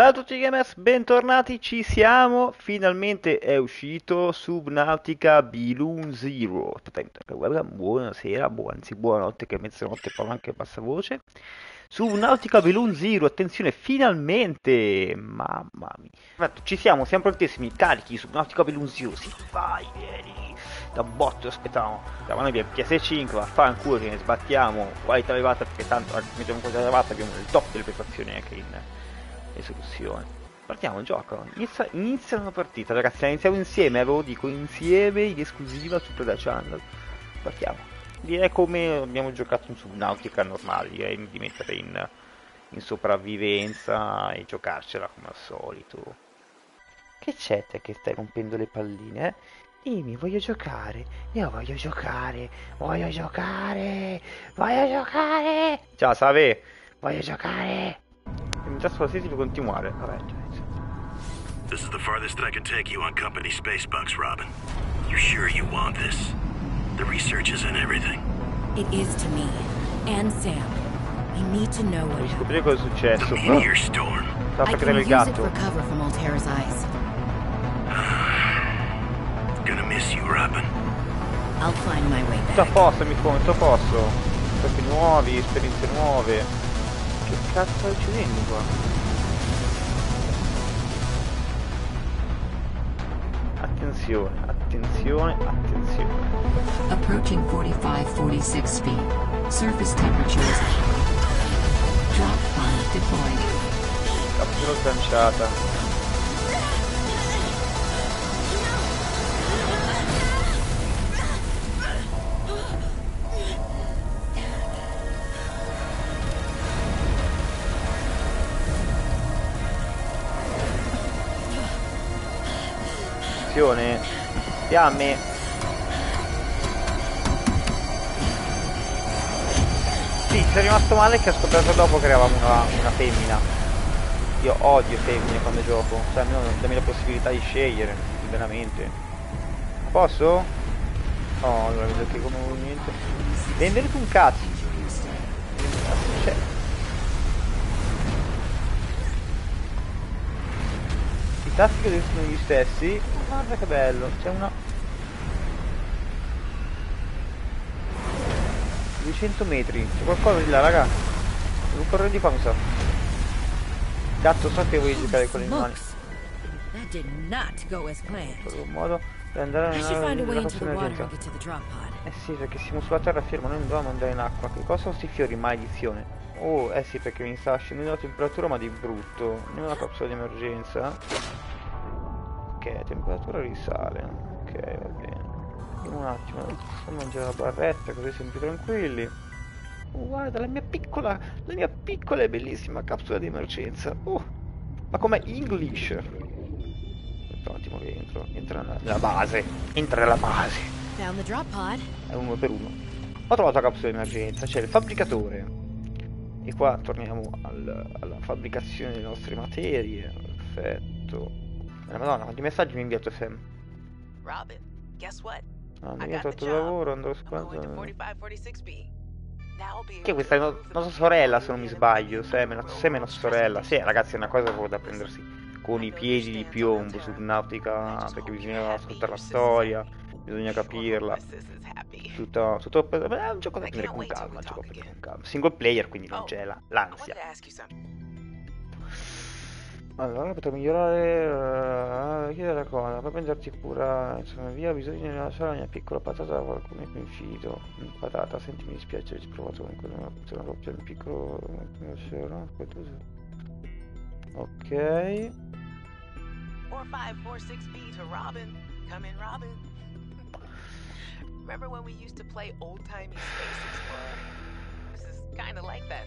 Ciao a tutti gamers, bentornati, ci siamo, finalmente è uscito Subnautica Below Zero. Aspetta, buonasera, anzi buonanotte, che mezzanotte parlo anche a bassa voce. Subnautica Below Zero, attenzione, finalmente, mamma mia. Ci siamo prontissimi, carichi, Subnautica Below Zero, si vai, vieni, da botto, aspettavamo. Ma noi abbiamo PS5, vaffanculo, che ne sbattiamo, qualità elevata, perché tanto mettiamo qualità elevata, abbiamo il top delle prestazioni anche in esecuzione. Partiamo, gioco. Inizia una partita, ragazzi, la iniziamo insieme, ve lo dico, insieme in esclusiva su Preda Channel. Partiamo. Direi come abbiamo giocato in Subnautica normale, direi di mettere in sopravvivenza e giocarcela come al solito. Che c'è te che stai rompendo le palline, eh? Dimmi, voglio giocare, io voglio giocare, Ciao Save, voglio giocare. Già qualsiasi per continuare. Vabbè, this is the farthest I can take you on company space bucks, Robin. You're sure you want this? The research is in everything. It is to me and Sam. I need to know what scoprire cosa è successo. The meteor storm. Sta prendendo il gatto. Gonna miss you, Robin. I'll find my way back. Tutto a posto, mi conto, tutto a posto. Scopi nuovi, esperienze nuove. Che cazzo sta succedendo qua? Attenzione, attenzione. Approaching 45-46 feet. Surface temperatures. Drop pod deployed. Capsula sganciata. Fiamme. Sì, ci è rimasto male che ho scoperto dopo che eravamo una femmina. Io odio femmine quando gioco, cioè almeno dammi la possibilità di scegliere liberamente. Posso? No, allora vedo che come movimento vendere un cazzo. Cioè, i tasti che sono gli stessi. Guarda che bello, c'è una 200 metri, c'è qualcosa di là, raga. Devo correre di qua, mi sa. Cazzo, so che vuoi giocare con le mani. In qualche modo per andare nella capsula d'emergenza. Eh sì, perché siamo sulla terraferma, noi non dobbiamo andare in acqua. Che cosa sono questi fiori? Maledizione. Oh, eh sì, perché mi sta scendendo la temperatura, ma di brutto. Nella capsula d'emergenza. Ok, temperatura risale. Ok, va bene. Vediamo un attimo, possiamo mangiare la barretta così siamo più tranquilli. Oh, guarda la mia piccola e bellissima capsula di emergenza. Oh, ma com'è English? Aspetta un attimo che entro. Entra nella base. Entra nella base. È uno per uno. Ho trovato la capsula di emergenza, c'è il fabbricatore. E qua torniamo alla fabbricazione delle nostre materie. Perfetto. Madonna, quanti messaggi mi ha inviato Sam? Robin, guess what? Ah, mi ha inviato il tuo lavoro, andrò a squadra. Che questa è nostra sorella, se non mi sbaglio. Sam è nostra sorella. Sì, ragazzi, è una cosa proprio da prendersi con i piedi di piombo. Subnautica, perché bisogna ascoltare la storia, bisogna capirla. Tutto è un gioco da prendere con calma, Single player, quindi non c'è l'ansia. Allora, per migliorare, chiedere la cosa, per prenderti cura, insomma, via, bisogna lasciare la mia piccola patata da qualcuno che mi fido. Patata, senti, mi dispiace, ci ho provato comunque una coppia, un piccolo... Ok. 4546 feet to Robin. Come in, Robin. Remember when we used to play old-timey Space Explorer? This is kind of like that,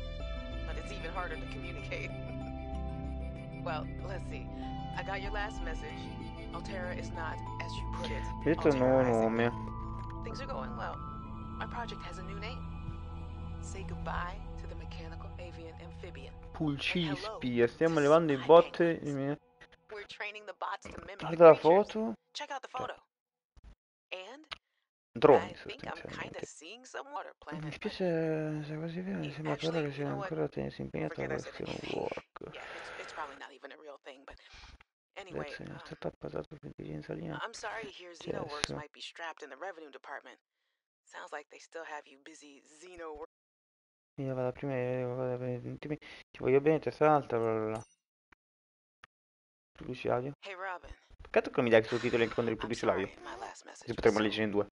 but it's even harder to communicate. Well, let's see. I got your last message. Altera is not, as you put it, Altera. Things are going well. My project has a new name. Say goodbye to the mechanical avian amphibian. Pulcispia, stiamo levando i bot. We're training the bots to mimic. Guarda la foto. Check out the photo. And droni sostanzialmente. Mi dispiace se quasi vero, mi sembra però che sia ancora tenersi impegnato alla Xenoworks. Adesso non è stato appassato per l'insalina. I'm sorry, here Xenoworks might be strapped in the revenue department. Sounds like they still have you busy Xenoworks. Io vado prima, ti voglio bene, testa alta, blablabla. Pubblicitario. Peccato che non mi dai questo titolo incontro il pubblicitario, se potremmo leggere in due.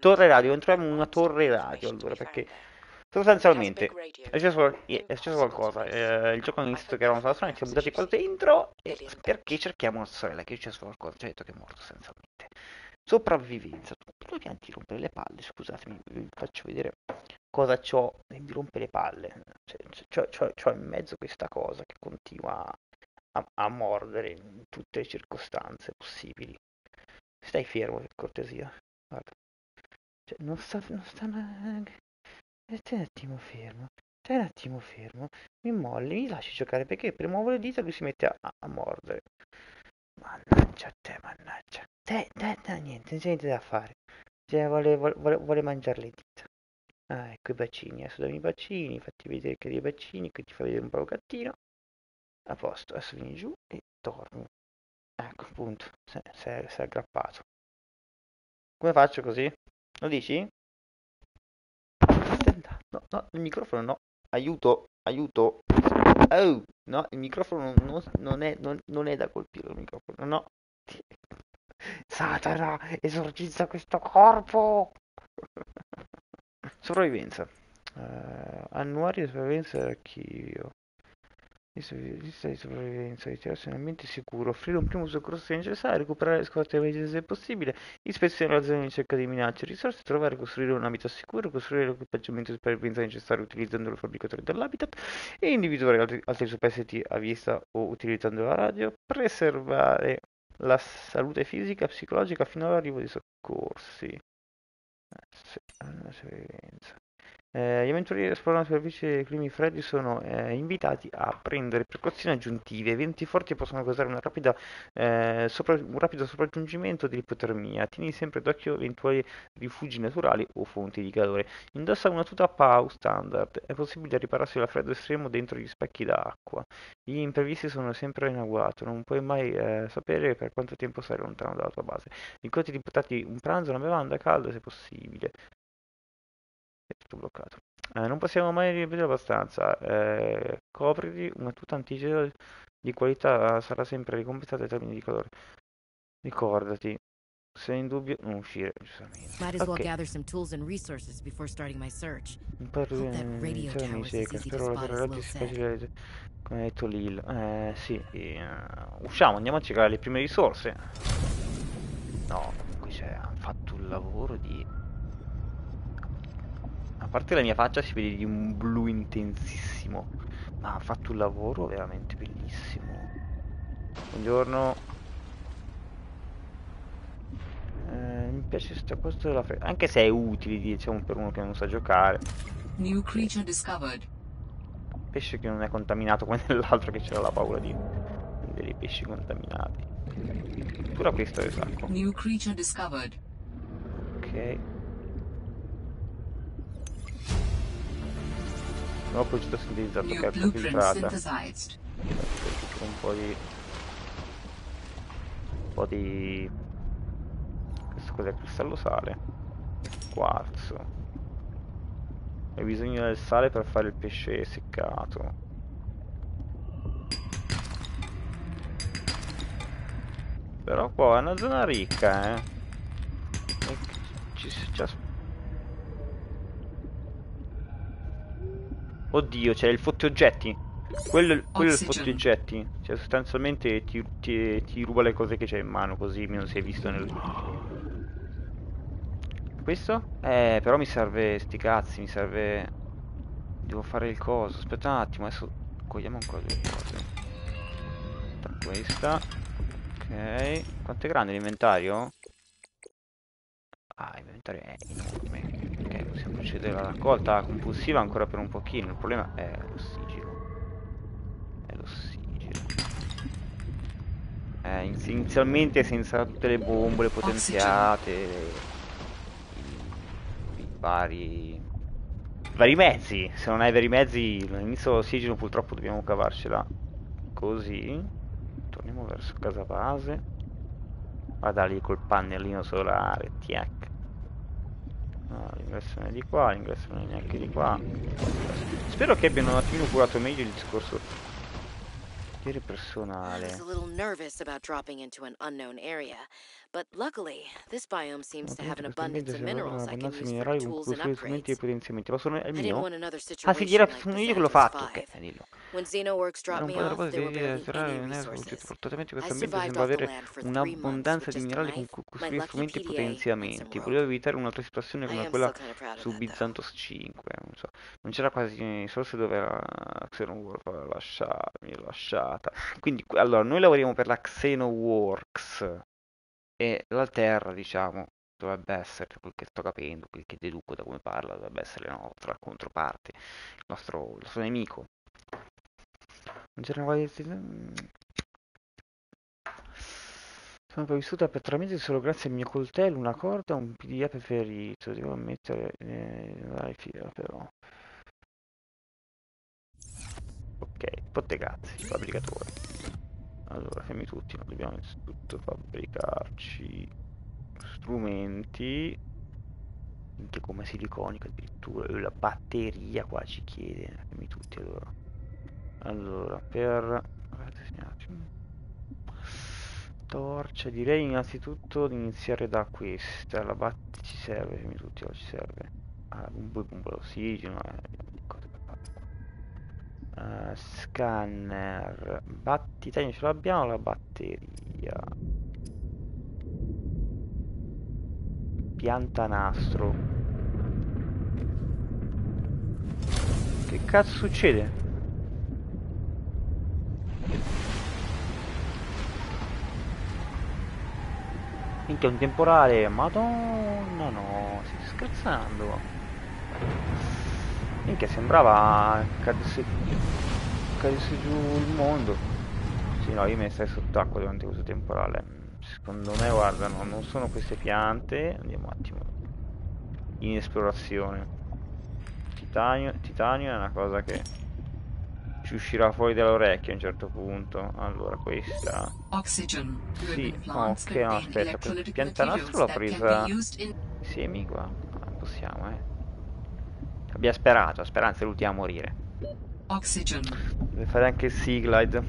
Torre radio, entriamo in una torre radio allora, perché sostanzialmente è successo qualcosa, il gioco ha iniziato che eravamo sulla strada, siamo buttati qua dentro e perché cerchiamo una sorella, che è successo qualcosa, ci ha detto che è morto sostanzialmente. Sopravvivenza, tu mi pianti rompere le palle, scusatemi, vi faccio vedere cosa c'ho di rompere le palle, c'ho in mezzo questa cosa che continua a mordere in tutte le circostanze possibili. Stai fermo per cortesia, guarda. Cioè, non sta stai un attimo fermo, mi molli, mi lasci giocare perché per muovere le dita lui si mette a mordere. Mannaggia te, mannaggia. Niente, non c'è niente da fare. Cioè, vuole mangiare le dita. Ah, ecco i bacini, adesso dammi i bacini, fatti vedere che dei bacini, che ti fa vedere un po' cattino. A posto, adesso vieni giù e torni. Ecco, appunto, si è aggrappato. Come faccio così? Lo dici? No, il microfono no. Aiuto. Oh, no, il microfono non è da colpire il microfono, no. Satana, esorcizza questo corpo! Sopravvivenza. Annuario di sopravvivenza e archivio. Lista di sopravvivenza, ritirarsi in un ambiente sicuro, offrire un primo soccorso se necessario, recuperare le scorte mediche se possibile, ispezionare la zona in ricerca di minacce, risorse, trovare e costruire un habitat sicuro, costruire l'equipaggiamento di sopravvivenza necessario utilizzando il fabbricatore dell'habitat e individuare altri superstiti a vista o utilizzando la radio, preservare la salute fisica e psicologica fino all'arrivo dei soccorsi. Sopravvivenza. Gli avventurieri esplorano superfici dei climi freddi sono invitati a prendere precauzioni aggiuntive. Venti forti possono causare un rapido sopraggiungimento dell'ipotermia. Tieni sempre d'occhio eventuali rifugi naturali o fonti di calore. Indossa una tuta PAU standard. È possibile ripararsi dal freddo estremo dentro gli specchi d'acqua. Gli imprevisti sono sempre in agguato. Non puoi mai sapere per quanto tempo sarai lontano dalla tua base. Ricordati di portarti un pranzo, una bevanda calda se possibile. Tutto bloccato. Non possiamo mai rivedere abbastanza. Copriti una tuta antigelo di qualità, sarà sempre ricompensata in termini di calore. Ricordati, se in dubbio non uscire, giustamente. Un po' di ricerca, spero la radio sia facile, come ha detto Lil. Sì, usciamo, andiamo a cercare le prime risorse. No, qui c'è, hanno fatto un lavoro di... A parte la mia faccia si vede di un blu intensissimo, ma ha fatto un lavoro veramente bellissimo. Buongiorno. Mi piace sta cosa della fretta, anche se è utile, diciamo, per uno che non sa giocare. New creature discovered. Pesce che non è contaminato come nell'altro che c'era la paura di dei pesci contaminati. Pure questo è il sacco. New creature discovered. Ok. No, poi ci ho sintetizzato che è filtrata. Un po' di... Questo cos'è? Cristallo sale. Quarzo. Hai bisogno del sale per fare il pesce seccato. Però qua è una zona ricca, eh. E ci Oddio, c'è il fottoggetti. Quello è il fottoggetti. Cioè sostanzialmente ti ruba le cose che c'è in mano, così non si è visto nel... Questo? Però mi serve sti cazzi, mi serve... Devo fare il coso. Aspetta un attimo, adesso cogliamo ancora due cose. Questa. Ok. Quanto è grande l'inventario? Ah, l'inventario è enorme. Ok, possiamo procedere alla raccolta compulsiva ancora per un pochino, il problema è l'ossigeno. Inizialmente senza tutte le bombole potenziate vari mezzi. Se non hai vari mezzi all'inizio dell'ossigeno purtroppo dobbiamo cavarcela così. Torniamo verso casa base. Vada lì col pannellino solare, tiac. No, l'ingresso non è di qua, l'ingresso non è neanche di qua. Spero che abbiano un attimino curato meglio il discorso personale. I was a little nervous about dropping into an unknown area, but luckily this biome seems to have an abundance of minerals I can use for tools and upgrades. Ah, sì, era io che l'ho fatto. Ok, dillo. When Xenoworks dropped me off, there were barely any resources. I survived off the land for 3 months, which is a knife, my lucky PDA, and some rope. Volevo evitare un'altra situazione come quella su Byzantos 5, non so. Non c'era quasi risorse dove la Xenoworks lasciata. Quindi, allora, noi lavoriamo per la Xenoworks e la Terra, diciamo, dovrebbe essere, quel che sto capendo, quel che deduco da come parla, dovrebbe essere la nostra controparte, il nostro nemico. Non c'era quasi... Sono previssuta per 3 mesi solo grazie al mio coltello, una corda, un PDA preferito. Devo mettere... dai, fila, però... Ok, pottegazzi, fabbricatore. Allora, fermi tutti, ma dobbiamo innanzitutto fabbricarci strumenti. Anche come siliconico addirittura, la batteria qua ci chiede. Fermi tutti, allora. Allora, per... torcia, direi innanzitutto di iniziare da questa. La batteria ci serve, fermi tutti, ci serve. Ah, un po' di ossigeno, scanner, battitagno, ce l'abbiamo la batteria, piantanastro. Che cazzo succede? Minchia, un temporale, madonna, no, stai scherzando? Minchia, sembrava cadesse giù il mondo. Sì, no, io me ne stai sott'acqua durante questo temporale. Secondo me, guarda, no, non sono queste piante. Andiamo un attimo in esplorazione. Titanio è una cosa che ci uscirà fuori dall'orecchio a un certo punto. Allora, questa sì, ok, no, aspetta, questa piantanastro l'ho presa. Semi qua, non possiamo, Abbia sperato, la speranza è l'ultima a morire. Oxygen. Deve fare anche il Seaglide.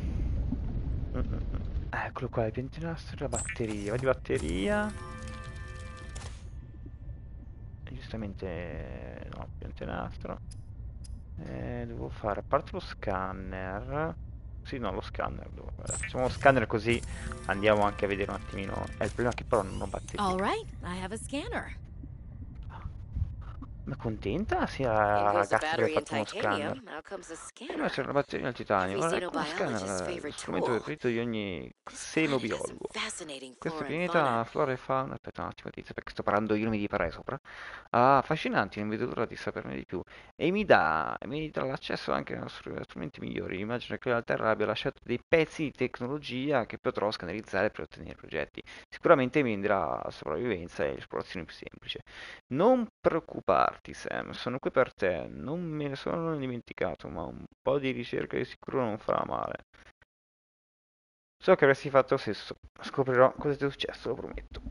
Eccolo qua, il piantinastro e la batteria. Va di batteria. Giustamente... no, piantinastro. Devo fare, a parte lo scanner... sì, no, lo scanner. Facciamo lo scanner così andiamo anche a vedere un attimino. Il problema è che però non ho batteria. All right, I have a scanner. Ma contenta? Sì, la ragazza che ha fatto uno scanner. Prima c'era una batteria nel titanio. Guarda, ecco uno scanner, lo strumento preferito di ogni xenobiologo. Questo pianeta, flora e fauna... aspetta un attimo, perché sto parlando io, non mi riparei sopra. Ah, affascinante, non vedo l'ora di saperne di più. E mi dà l'accesso anche a strumenti migliori. Immagino che la Terra abbia lasciato dei pezzi di tecnologia che potrò scannerizzare per ottenere progetti. Sicuramente mi renderà la sopravvivenza e l'esplorazione più semplice. Non preoccuparti, Sam, sono qui per te, non me ne sono dimenticato, ma un po' di ricerca di sicuro non farà male. So che avresti fatto lo stesso, scoprirò cosa ti è successo, lo prometto.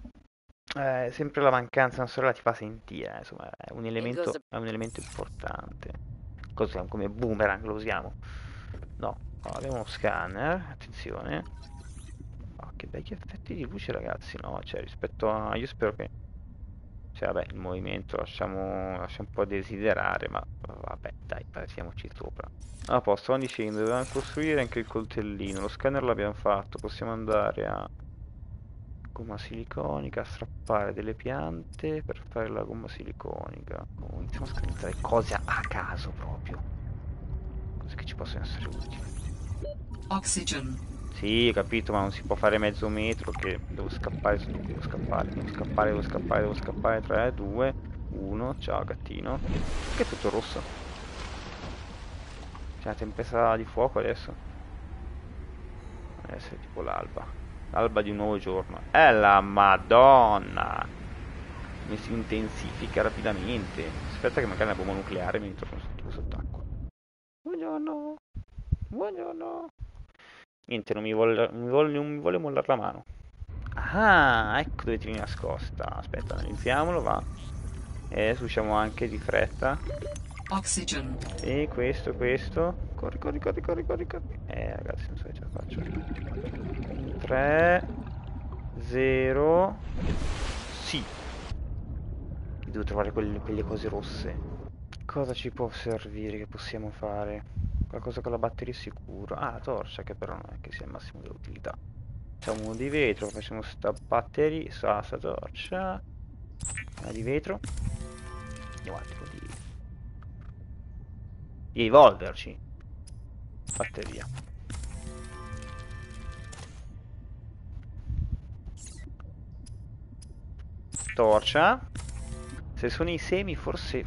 Sempre la mancanza di una sorella ti fa sentire, insomma, è un elemento importante. Cos'è, come boomerang lo usiamo? No, abbiamo uno scanner, attenzione. Oh, che bei effetti di luce, ragazzi, no, cioè rispetto a... io spero che... cioè, vabbè, il movimento lascia un po' a desiderare, ma vabbè, dai, passiamoci sopra. A posto, stavano dicendo, dovevamo costruire anche il coltellino. Lo scanner l'abbiamo fatto, possiamo andare a gomma siliconica, a strappare delle piante per fare la gomma siliconica. Oh, iniziamo a scannare cose a caso proprio, cose che ci possono essere utili. Oxygen. Sì, ho capito, ma non si può fare mezzo metro che devo scappare. 3, 2, 1, ciao gattino. Che è tutto rosso? C'è una tempesta di fuoco adesso. Deve essere tipo l'alba. L'alba di un nuovo giorno. La madonna! mi si intensifica rapidamente. Aspetta che magari la bomba nucleare mi ritorno sott'acqua. Buongiorno. Buongiorno. Niente, non mi vuole mollare la mano. Ah, ecco dove tieni nascosta. Aspetta, analizziamolo, va. Adesso usciamo anche di fretta. Oxygen. Sì, questo. Corri, corri, corri, corri, corri, corri. Ragazzi, non so che ce la faccio. 3 0. Sì. Devo trovare quelle cose rosse. Cosa ci può servire? Che possiamo fare? Qualcosa con la batteria sicuro. Ah, la torcia, che però non è che sia il massimo dell'utilità. Facciamo uno di vetro, facciamo sta batteria, sta torcia. Una di vetro. Andiamo avanti un po' di evolverci. Batteria. Torcia. Se sono i semi forse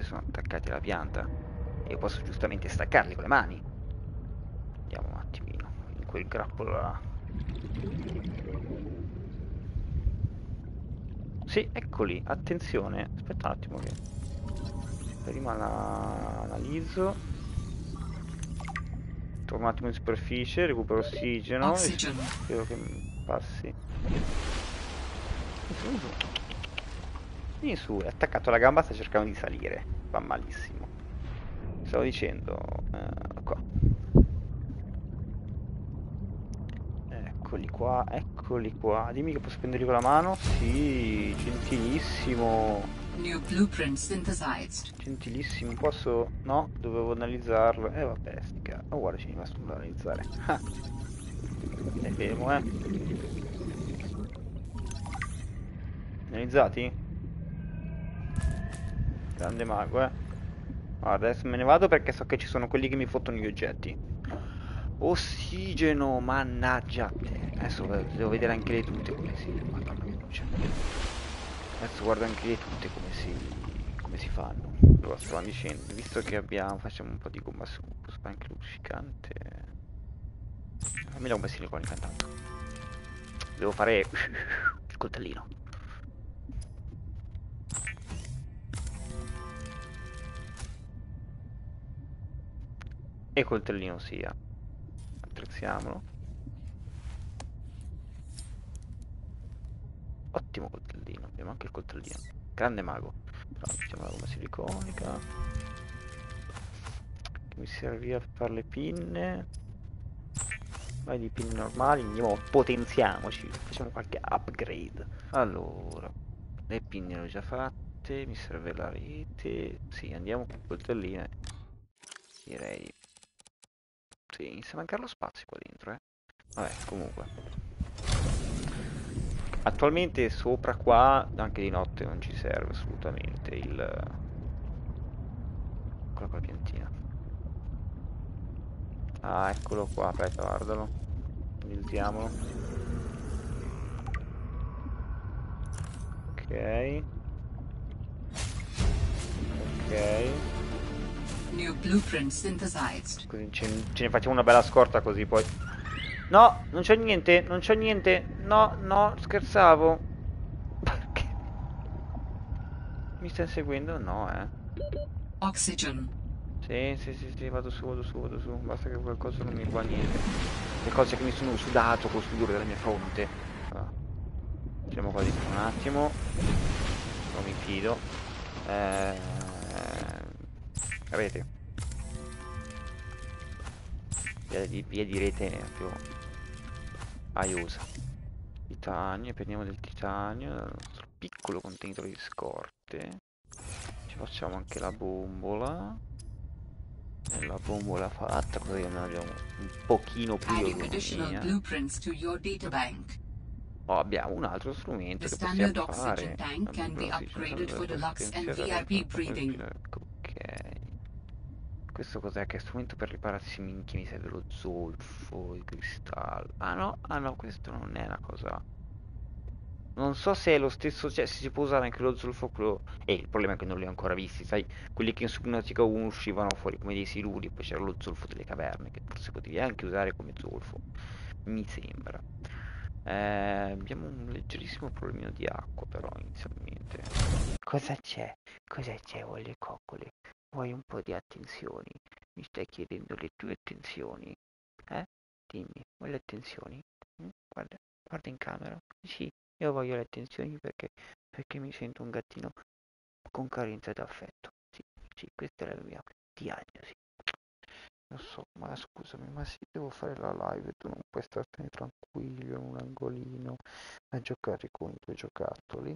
sono attaccati alla pianta. E io posso giustamente staccarli con le mani. Andiamo un attimino in quel grappolo là. Sì, eccoli, attenzione. Aspetta un attimo che prima la analizzo. Torno un attimo in superficie, recupero ossigeno. Spero che mi passi. Vieni su, è attaccato alla gamba, sta cercando di salire. Va malissimo. Stavo dicendo, qua. Eccoli qua, eccoli qua. Dimmi che posso prenderli con la mano. Sì, gentilissimo. New blueprint synthesized. Gentilissimo, posso... No, dovevo analizzarlo. Vabbè, stica. Oh, guarda, ci è rimasto da analizzare. Ah. È fermo, Analizzati? Grande mago, Guarda, adesso me ne vado perché so che ci sono quelli che mi fottono gli oggetti. Ossigeno, mannaggia te. Adesso devo vedere anche le tute come si... Madonna che luce. Adesso guardo anche le tute come si fanno. Allora sto dicendo, visto che abbiamo, facciamo un po' di gomma su, anche luccicante. Fammi la gomma siliconica intanto. Devo fare il coltellino. E coltellino sia. Attrezziamolo. Ottimo coltellino. Abbiamo anche il coltellino. Grande mago. Però mettiamo la gomma siliconica. Che mi serve a fare le pinne. Vai di pinne normali. Andiamo, potenziamoci. Facciamo qualche upgrade. Allora, le pinne le ho già fatte. Mi serve la rete. Sì, andiamo con coltelline. Direi. Sì, inizia a mancare lo spazio qua dentro, Vabbè, comunque. Attualmente sopra qua, anche di notte, non ci serve assolutamente il... Quella qua piantina. Ah, eccolo qua, aspetta, guardalo. Usiamolo. Ok. Ok. New blueprint synthesized. Così ce ne facciamo una bella scorta così poi. No, non c'è niente, non c'è niente. No, scherzavo. Perché? Mi stai seguendo? No, Oxygen. Sì, vado su. Basta che qualcosa non mi fa niente. Le cose che mi sono sudato col sudore della mia fronte. Facciamo qua dentro un attimo. Non mi fido. Rete. Via di rete più aiosa. Titanio, prendiamo del titanio dal nostro piccolo contenitore di scorte. Ci facciamo anche la bombola. E la bombola fatta, così ne abbiamo un pochino più di... abbiamo un altro strumento che possiamo fare. Questo cos'è? Che è strumento per ripararsi, minchia, mi serve lo zolfo, il cristallo. Ah no, questo non è una cosa. Non so se è lo stesso, cioè se si può usare anche lo zolfo quello. Il problema è che non li ho ancora visti, sai, quelli che in Subnautica 1 uscivano fuori come dei siluri, poi c'era lo zolfo delle caverne, che forse potevi anche usare come zolfo, mi sembra. Abbiamo un leggerissimo problemino di acqua, però inizialmente. Cosa c'è? Cosa c'è, vuoi le coccole? Vuoi un po' di attenzioni? Mi stai chiedendo le tue attenzioni? Eh? Dimmi, vuoi le attenzioni? Guarda, guarda in camera. Sì, io voglio le attenzioni perché mi sento un gattino con carenza d'affetto. Sì, questa è la mia diagnosi. Non so, ma scusami, ma se devo fare la live tu non puoi startene tranquillo in un angolino a giocare con i tuoi giocattoli?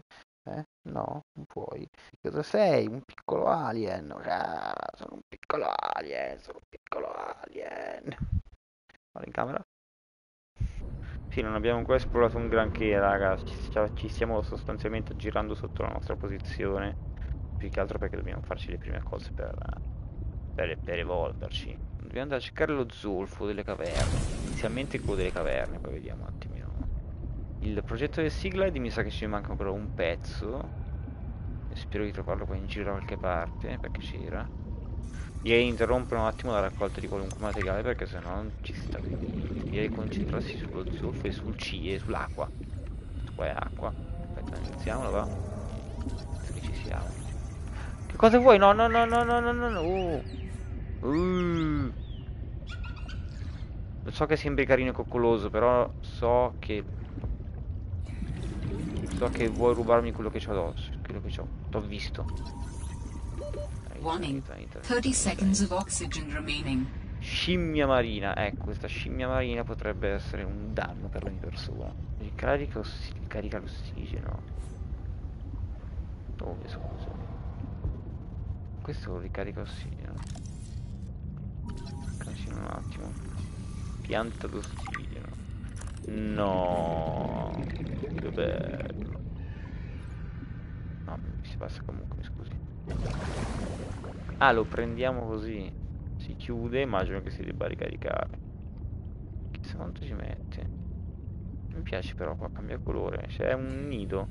Eh? No, non puoi. Cosa sei? Un piccolo alien? Ah, sono un piccolo alien, sono un piccolo alien. Guarda in camera. Sì, non abbiamo ancora esplorato un granché, raga. Ci stiamo sostanzialmente girando sotto la nostra posizione. Più che altro perché dobbiamo farci le prime cose per evolverci. Dobbiamo andare a cercare lo zolfo delle caverne. Inizialmente quello delle caverne, poi vediamo un attimino. Il progetto del Siglide mi sa che ci manca ancora un pezzo. E spero di trovarlo qua in giro da qualche parte, perché c'era. Direi interrompere un attimo la raccolta di qualunque materiale, perché sennò non ci sta più. Direi concentrarsi sullo zolfo e sul CIE, sull'acqua. Qua è acqua. Aspetta, iniziamola, va. Penso che ci siamo. Che cosa vuoi? No, no, no, no, no, no, no, no. Non so che sembri carino e coccoloso, però so che vuoi rubarmi quello che c'ho addosso, quello che c'ho. T'ho visto. Warning. 30 seconds of oxygen remaining. Scimmia marina, ecco, questa scimmia marina potrebbe essere un danno per ogni persona. Ricarica l'ossigeno. Dove, scusa? Questo ricarica l'ossigeno. Un attimo, pianta d'ossigeno. No, che bello. No, mi si passa comunque, mi scusi. Ah, lo prendiamo così. Si chiude, immagino che si debba ricaricare. Chissà quanto ci mette. Mi piace però qua, cambia colore. C'è un nido.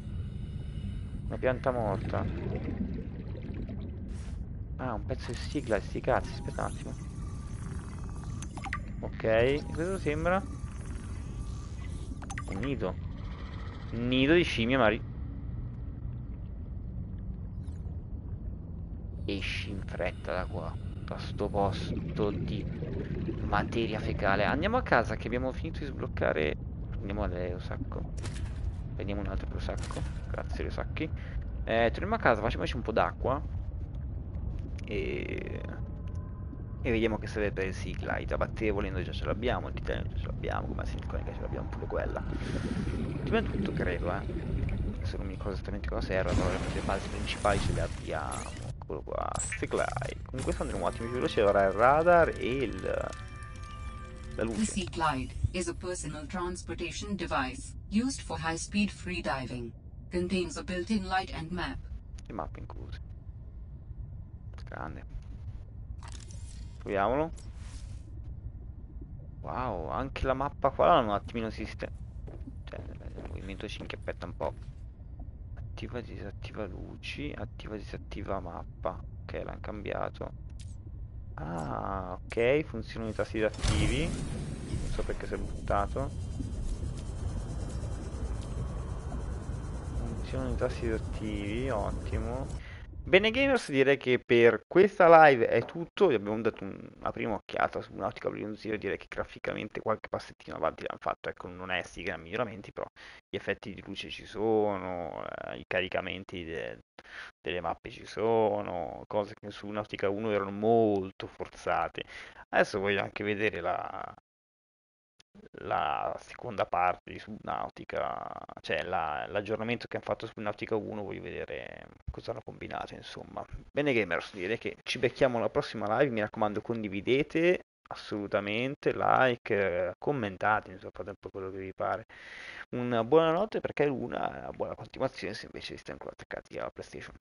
Una pianta morta. Ah, un pezzo di sigla, sti cazzi, aspetta un attimo. Ok, questo sembra un nido. Nido di scimmie marine. Esci in fretta da qua, da sto posto di materia fecale. Andiamo a casa che abbiamo finito di sbloccare. Andiamo a lei, lo sacco. Vediamo un altro lo sacco. Grazie, lo sacchi. Torniamo a casa, facciamoci un po' d'acqua. E vediamo che serve per il Siglite. A battere volendo già ce l'abbiamo, il titanio ce l'abbiamo, come la sinconica ce l'abbiamo pure quella. Prima di tutto credo, se non mi ricordo esattamente cosa serve, però le fasi principali ce le abbiamo. Eccolo qua, Siglite. Con questo andremo un attimo più veloce, ora il radar e la luce. Il Siglite è un personal transportation device used for high speed free diving. Contains a built-in light and map. Le mappe incluse. Grande. Proviamolo. Wow, anche la mappa qua l'hanno un attimino sistema. Cioè, il movimento ci inchiappetta un po'. Attiva, disattiva luci. Attiva, disattiva mappa. Ok, l'hanno cambiato. Ah, ok, funzionano i tasti attivi. Non so perché si è buttato. Funzionano i tasti attivi, ottimo. Bene gamers, direi che per questa live è tutto. Vi abbiamo dato una prima occhiata su Subnautica Below Zero. Direi che graficamente qualche passettino avanti l'hanno fatto. Ecco, non è sì gran miglioramenti, però gli effetti di luce ci sono, i caricamenti delle mappe ci sono, cose che su Subnautica 1 erano molto forzate. Adesso voglio anche vedere la seconda parte di Subnautica, cioè l'aggiornamento che hanno fatto su Subnautica 1, voglio vedere cosa hanno combinato, insomma. Bene gamers, direi che ci becchiamo alla prossima live, mi raccomando condividete assolutamente, like, commentate, insomma fate un po' quello che vi pare. Una buona notte perché è una buona continuazione se invece siete ancora attaccati alla PlayStation.